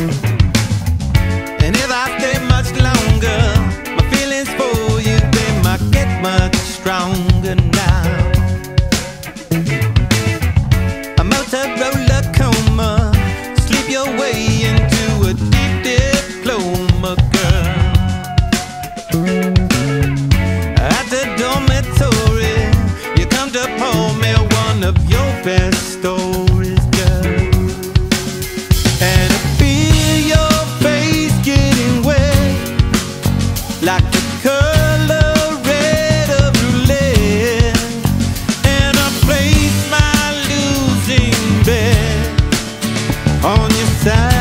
And if I stay much longer, my feelings for you, they might get much stronger now. A Motorola coma, sleep your way into a deep diploma, girl. At the dormitory, you come to pour me one of your best stories, girl. Like the color red of roulette, and I place my losing bet on your side.